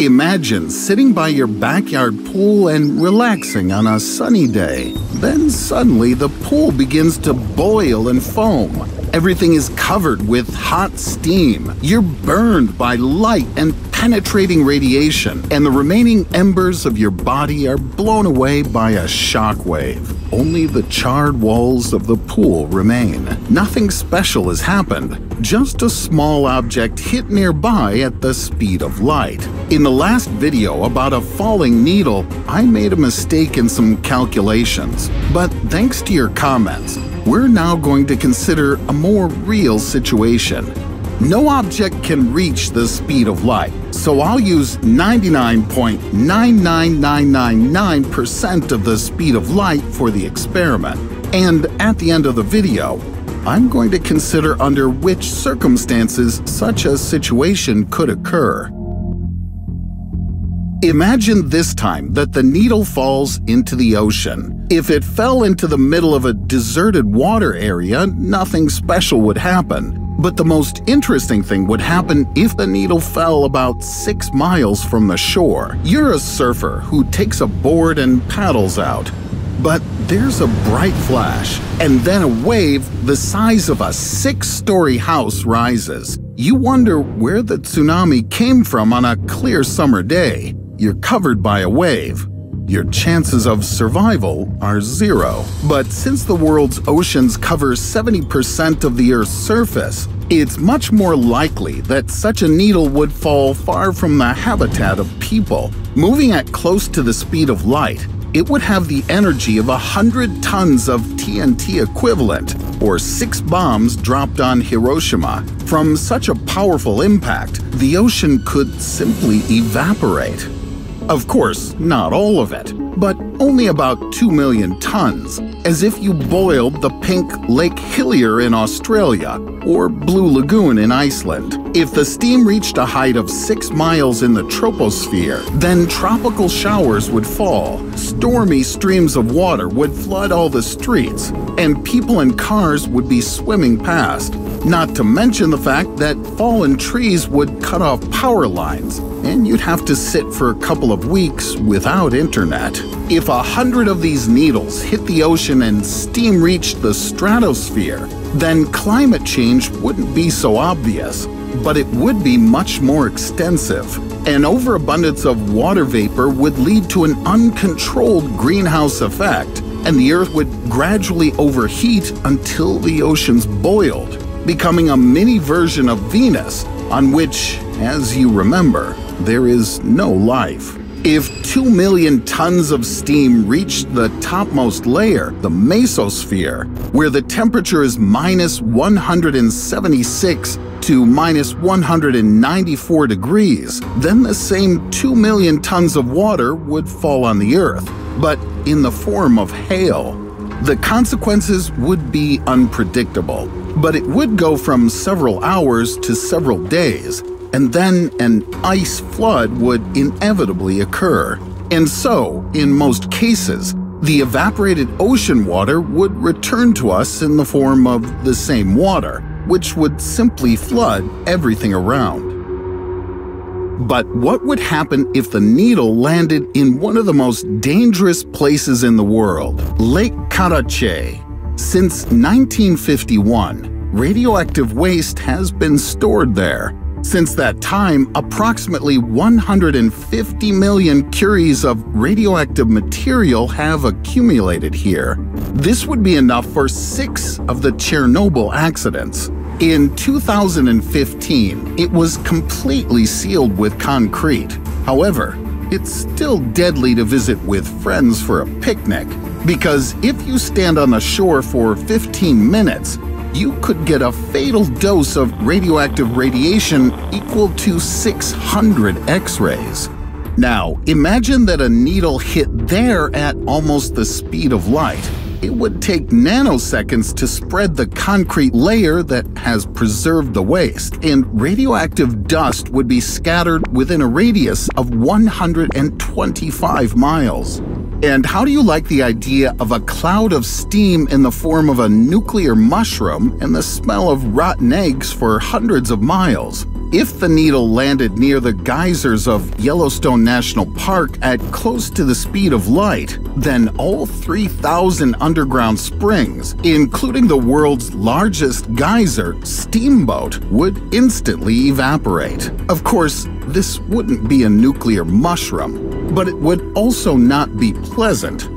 Imagine sitting by your backyard pool and relaxing on a sunny day. Then suddenly the pool begins to boil and foam. Everything is covered with hot steam. You're burned by light and penetrating radiation, and the remaining embers of your body are blown away by a shockwave. Only the charred walls of the pool remain. Nothing special has happened, just a small object hit nearby at the speed of light. In the last video about a falling needle, I made a mistake in some calculations, but thanks to your comments, we're now going to consider a more real situation. No object can reach the speed of light, so I'll use 99.99999% of the speed of light for the experiment. And at the end of the video, I'm going to consider under which circumstances such a situation could occur. Imagine this time that the needle falls into the ocean. If it fell into the middle of a deserted water area, nothing special would happen. But the most interesting thing would happen if the needle fell about 6 miles from the shore. You're a surfer who takes a board and paddles out. But there's a bright flash, and then a wave the size of a 6-story house rises. You wonder where the tsunami came from on a clear summer day. You're covered by a wave. Your chances of survival are zero. But since the world's oceans cover 70% of the Earth's surface, it's much more likely that such a needle would fall far from the habitat of people. Moving at close to the speed of light, it would have the energy of 100 tons of TNT equivalent, or 6 bombs dropped on Hiroshima. From such a powerful impact, the ocean could simply evaporate. Of course, not all of it, but only about 2 million tons, as if you boiled the pink Lake Hillier in Australia or Blue Lagoon in Iceland. If the steam reached a height of 6 miles in the troposphere, then tropical showers would fall, stormy streams of water would flood all the streets, and people and cars would be swimming past. Not to mention the fact that fallen trees would cut off power lines, and you'd have to sit for a couple of weeks without internet. If 100 of these needles hit the ocean and steam reached the stratosphere, then climate change wouldn't be so obvious, but it would be much more extensive. An overabundance of water vapor would lead to an uncontrolled greenhouse effect, and the Earth would gradually overheat until the oceans boiled, becoming a mini version of Venus, on which, as you remember, there is no life. If 2 million tons of steam reached the topmost layer, the mesosphere, where the temperature is -176 to -194 degrees, then the same 2 million tons of water would fall on the Earth, but in the form of hail. The consequences would be unpredictable, but it would go from several hours to several days, and then an ice flood would inevitably occur. And so, in most cases, the evaporated ocean water would return to us in the form of the same water, which would simply flood everything around. But what would happen if the needle landed in one of the most dangerous places in the world, Lake Karachay? Since 1951, radioactive waste has been stored there. Since that time, approximately 150 million curies of radioactive material have accumulated here. This would be enough for 6 of the Chernobyl accidents. In 2015, it was completely sealed with concrete. However, it's still deadly to visit with friends for a picnic, because if you stand on the shore for 15 minutes, you could get a fatal dose of radioactive radiation equal to 600 X-rays. Now, imagine that a needle hit there at almost the speed of light. It would take nanoseconds to spread the concrete layer that has preserved the waste, and radioactive dust would be scattered within a radius of 125 miles. And how do you like the idea of a cloud of steam in the form of a nuclear mushroom and the smell of rotten eggs for hundreds of miles? If the needle landed near the geysers of Yellowstone National Park at close to the speed of light, then all 3,000 underground springs, including the world's largest geyser, Steamboat, would instantly evaporate. Of course, this wouldn't be a nuclear mushroom, but it would also not be pleasant.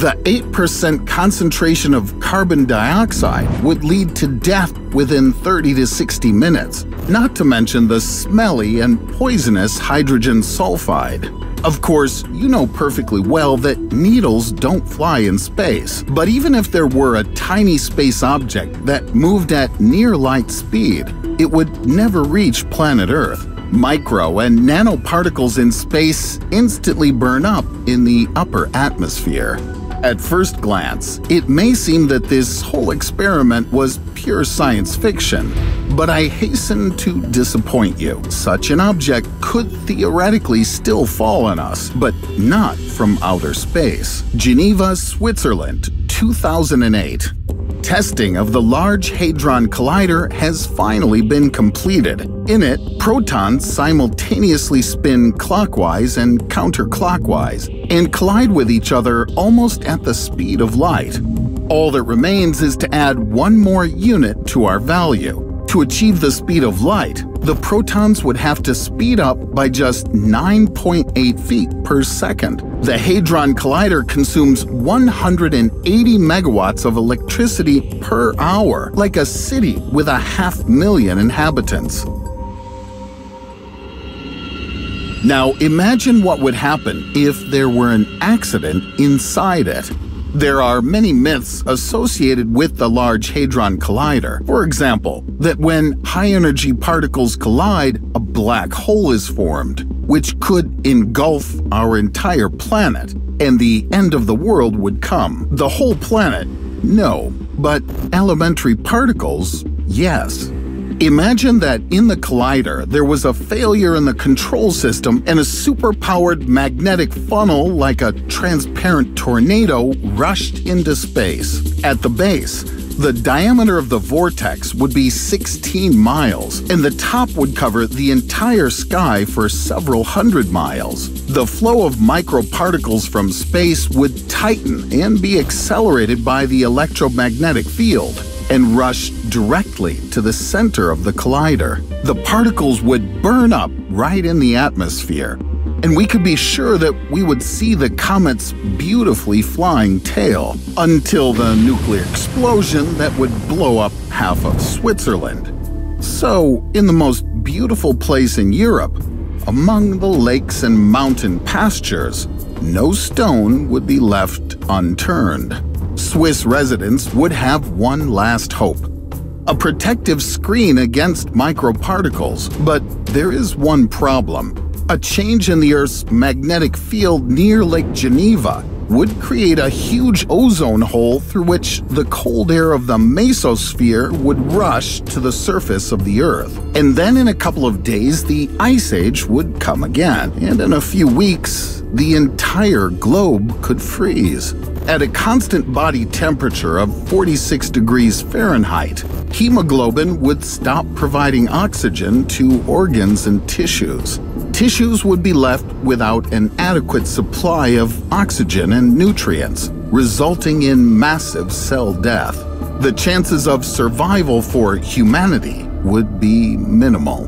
The 8% concentration of carbon dioxide would lead to death within 30 to 60 minutes, not to mention the smelly and poisonous hydrogen sulfide. Of course, you know perfectly well that needles don't fly in space, but even if there were a tiny space object that moved at near light speed, it would never reach planet Earth. Micro and nanoparticles in space instantly burn up in the upper atmosphere. At first glance, it may seem that this whole experiment was pure science fiction, but I hasten to disappoint you. Such an object could theoretically still fall on us, but not from outer space. Geneva, Switzerland, 2008. Testing of the Large Hadron Collider has finally been completed. In it, protons simultaneously spin clockwise and counterclockwise and collide with each other almost at the speed of light. All that remains is to add one more unit to our value. To achieve the speed of light, the protons would have to speed up by just 9.8 feet per second. The Hadron Collider consumes 180 megawatts of electricity per hour, like a city with 500,000 inhabitants. Now imagine what would happen if there were an accident inside it. There are many myths associated with the Large Hadron Collider. For example, that when high-energy particles collide, a black hole is formed, which could engulf our entire planet, and the end of the world would come. The whole planet? No. But elementary particles? Yes. Imagine that in the collider, there was a failure in the control system and a superpowered magnetic funnel like a transparent tornado rushed into space. At the base, the diameter of the vortex would be 16 miles, and the top would cover the entire sky for several hundred miles. The flow of microparticles from space would tighten and be accelerated by the electromagnetic field and rush directly to the center of the collider. The particles would burn up right in the atmosphere, and we could be sure that we would see the comet's beautifully flying tail, until the nuclear explosion that would blow up half of Switzerland. So, in the most beautiful place in Europe, among the lakes and mountain pastures, no stone would be left unturned. Swiss residents would have one last hope: a protective screen against microparticles. But there is one problem. A change in the Earth's magnetic field near Lake Geneva would create a huge ozone hole through which the cold air of the mesosphere would rush to the surface of the Earth. And then in a couple of days, the Ice Age would come again, and in a few weeks, the entire globe could freeze. At a constant body temperature of 46 degrees Fahrenheit, hemoglobin would stop providing oxygen to organs and tissues. Tissues would be left without an adequate supply of oxygen and nutrients, resulting in massive cell death. The chances of survival for humanity would be minimal.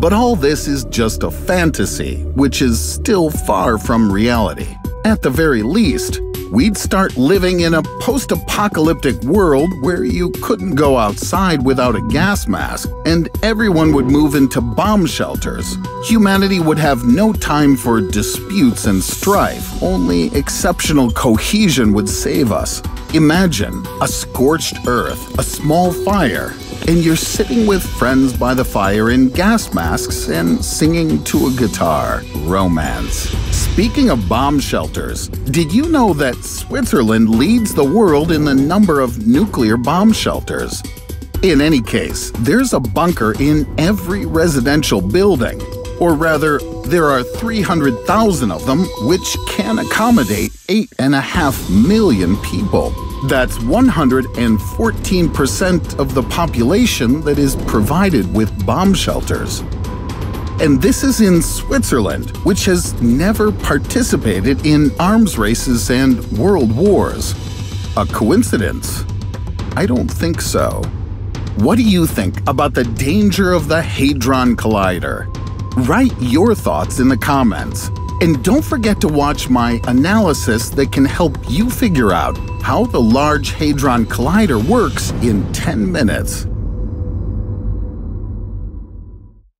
But all this is just a fantasy, which is still far from reality. At the very least, we'd start living in a post-apocalyptic world where you couldn't go outside without a gas mask, and everyone would move into bomb shelters. Humanity would have no time for disputes and strife. Only exceptional cohesion would save us. Imagine a scorched earth, a small fire, and you're sitting with friends by the fire in gas masks and singing to a guitar. Romance. Speaking of bomb shelters, did you know that Switzerland leads the world in the number of nuclear bomb shelters? In any case, there's a bunker in every residential building. Or rather, there are 300,000 of them, which can accommodate 8.5 million people. That's 114% of the population that is provided with bomb shelters. And this is in Switzerland, which has never participated in arms races and world wars. A coincidence? I don't think so. What do you think about the danger of the Hadron Collider? Write your thoughts in the comments. And don't forget to watch my analysis that can help you figure out how the Large Hadron Collider works in 10 minutes.